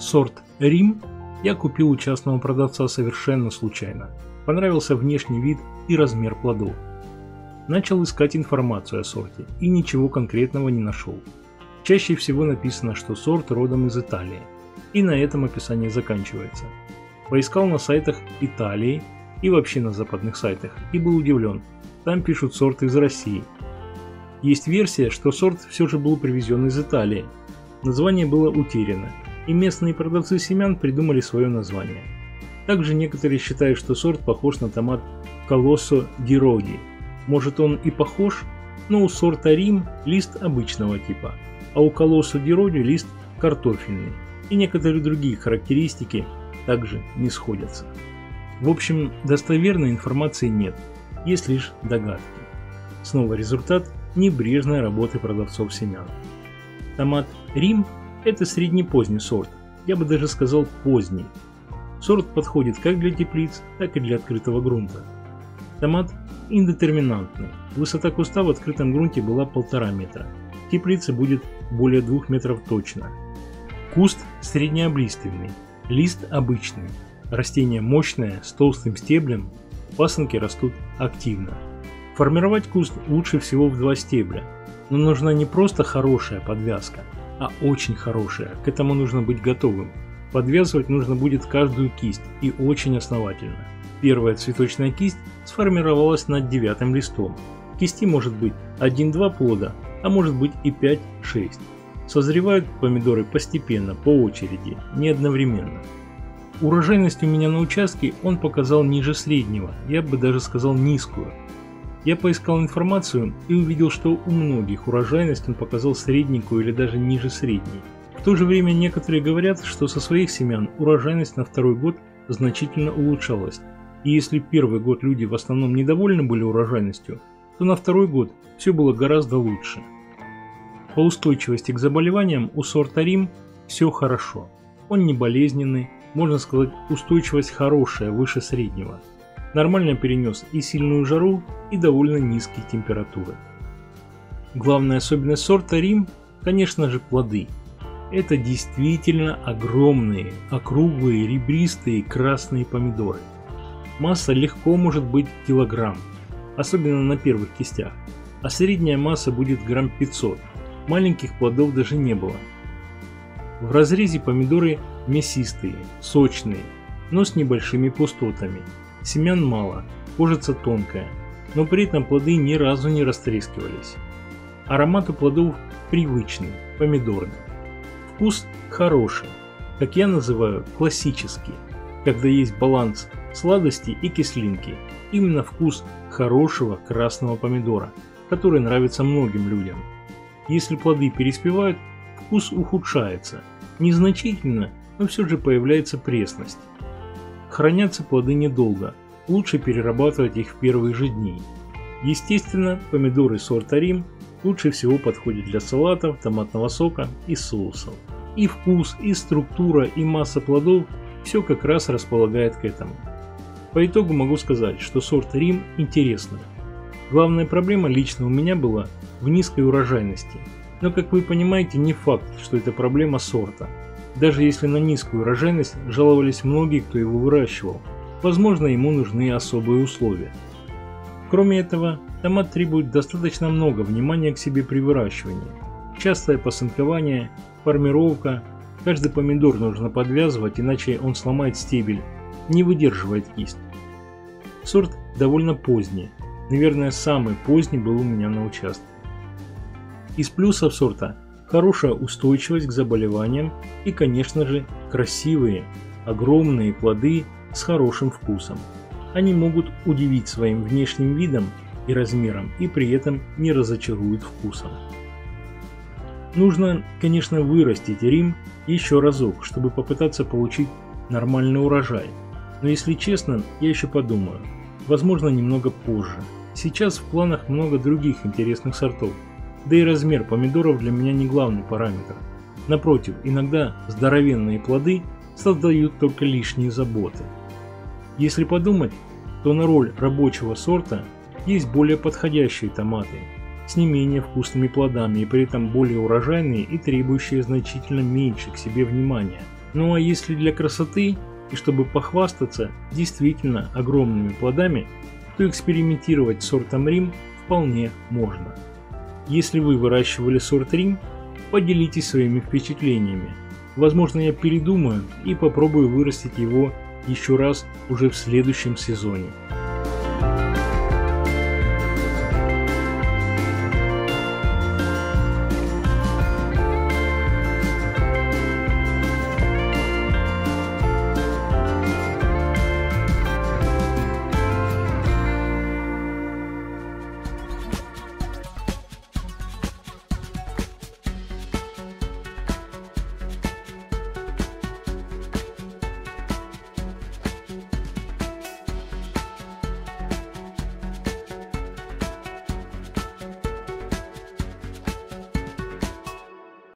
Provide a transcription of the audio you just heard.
Сорт Рим я купил у частного продавца совершенно случайно. Понравился внешний вид и размер плодов. Начал искать информацию о сорте и ничего конкретного не нашел. Чаще всего написано, что сорт родом из Италии. И на этом описание заканчивается. Поискал на сайтах Италии и вообще на западных сайтах и был удивлен. Там пишут сорт из России. Есть версия, что сорт все же был привезен из Италии. Название было утеряно, и местные продавцы семян придумали свое название. Также некоторые считают, что сорт похож на томат Колоссо Героги. Может, он и похож, но у сорта Рим лист обычного типа, а у Колоссо Героги лист картофельный. И некоторые другие характеристики также не сходятся. В общем, достоверной информации нет, есть лишь догадки. Снова результат небрежной работы продавцов семян. Томат Рим – это среднепоздний сорт, я бы даже сказал поздний. Сорт подходит как для теплиц, так и для открытого грунта. Томат индетерминантный, высота куста в открытом грунте была 1,5 метра, в теплице будет более 2 метров точно. Куст среднеоблиственный, лист обычный, растение мощное, с толстым стеблем, пасынки растут активно. Формировать куст лучше всего в 2 стебля, но нужна не просто хорошая подвязка, а очень хорошая, к этому нужно быть готовым. Подвязывать нужно будет каждую кисть и очень основательно. Первая цветочная кисть сформировалась над 9-м листом. В кисти может быть 1-2 плода, а может быть и 5-6. Созревают помидоры постепенно, по очереди, не одновременно. Урожайность у меня на участке он показал ниже среднего, я бы даже сказал низкую. Я поискал информацию и увидел, что у многих урожайность он показал средненькую или даже ниже средней. В то же время некоторые говорят, что со своих семян урожайность на 2-й год значительно улучшалась. И если 1-й год люди в основном недовольны были урожайностью, то на 2-й год все было гораздо лучше. По устойчивости к заболеваниям у сорта Рим все хорошо. Он не болезненный, можно сказать, устойчивость хорошая, выше среднего. Нормально перенес и сильную жару, и довольно низкие температуры. Главная особенность сорта Рим, конечно же, плоды. Это действительно огромные, округлые, ребристые красные помидоры. Масса легко может быть килограмм, особенно на первых кистях, а средняя масса будет грамм 500. Маленьких плодов даже не было. В разрезе помидоры мясистые, сочные, но с небольшими пустотами. Семян мало, кожица тонкая, но при этом плоды ни разу не растрескивались. Аромат у плодов привычный, помидорный. Вкус хороший, как я называю, классический, когда есть баланс сладости и кислинки. Именно вкус хорошего красного помидора, который нравится многим людям. Если плоды переспевают, вкус ухудшается, незначительно, но все же появляется пресность. Хранятся плоды недолго, лучше перерабатывать их в первые же дни. Естественно, помидоры сорта Рим лучше всего подходят для салатов, томатного сока и соусов. И вкус, и структура, и масса плодов – все как раз располагает к этому. По итогу могу сказать, что сорт Рим интересный. Главная проблема лично у меня была в низкой урожайности, но, как вы понимаете, не факт, что это проблема сорта. Даже если на низкую урожайность жаловались многие, кто его выращивал, возможно, ему нужны особые условия. Кроме этого, томат требует достаточно много внимания к себе при выращивании. Частое пасынкование, формировка, каждый помидор нужно подвязывать, иначе он сломает стебель, не выдерживает кисть. Сорт довольно поздний. Наверное, самый поздний был у меня на участке. Из плюсов сорта хорошая устойчивость к заболеваниям и, конечно же, красивые, огромные плоды с хорошим вкусом. Они могут удивить своим внешним видом и размером, и при этом не разочаруют вкусом. Нужно, конечно, вырастить Рим еще разок, чтобы попытаться получить нормальный урожай. Но если честно, я еще подумаю, возможно, немного позже. Сейчас в планах много других интересных сортов, да и размер помидоров для меня не главный параметр. Напротив, иногда здоровенные плоды создают только лишние заботы. Если подумать, то на роль рабочего сорта есть более подходящие томаты, с не менее вкусными плодами и при этом более урожайные и требующие значительно меньше к себе внимания, Ну а если для красоты и чтобы похвастаться действительно огромными плодами, то экспериментировать с сортом Рим вполне можно. Если вы выращивали сорт Рим, поделитесь своими впечатлениями. Возможно, я передумаю и попробую вырастить его еще раз уже в следующем сезоне.